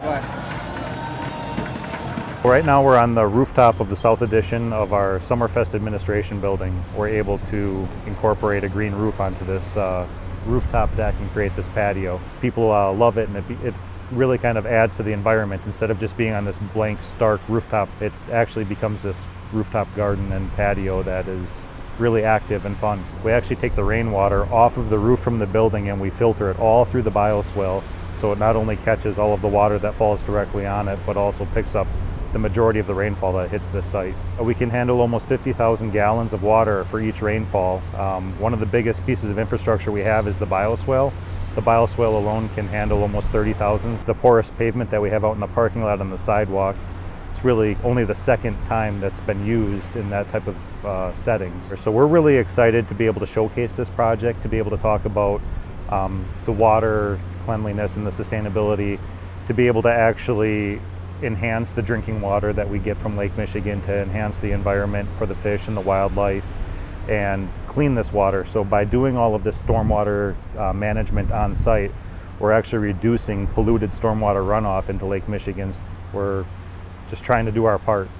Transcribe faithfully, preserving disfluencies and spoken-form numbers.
What? Right now we're on the rooftop of the south addition of our Summerfest administration building. We're able to incorporate a green roof onto this uh, rooftop deck and create this patio. People uh, love it, and it, be, it really kind of adds to the environment. Instead of just being on this blank, stark rooftop, it actually becomes this rooftop garden and patio that is really active and fun. We actually take the rainwater off of the roof from the building and we filter it all through the bioswale, so it not only catches all of the water that falls directly on it, but also picks up the majority of the rainfall that hits this site. We can handle almost fifty thousand gallons of water for each rainfall. Um, one of the biggest pieces of infrastructure we have is the bioswale. The bioswale alone can handle almost thirty thousand. The porous pavement that we have out in the parking lot on the sidewalk, it's really only the second time that's been used in that type of uh, setting. So we're really excited to be able to showcase this project, to be able to talk about um, the water cleanliness and the sustainability, to be able to actually enhance the drinking water that we get from Lake Michigan, to enhance the environment for the fish and the wildlife, and clean this water. So by doing all of this stormwater uh, management on site, we're actually reducing polluted stormwater runoff into Lake Michigan. We're just trying to do our part.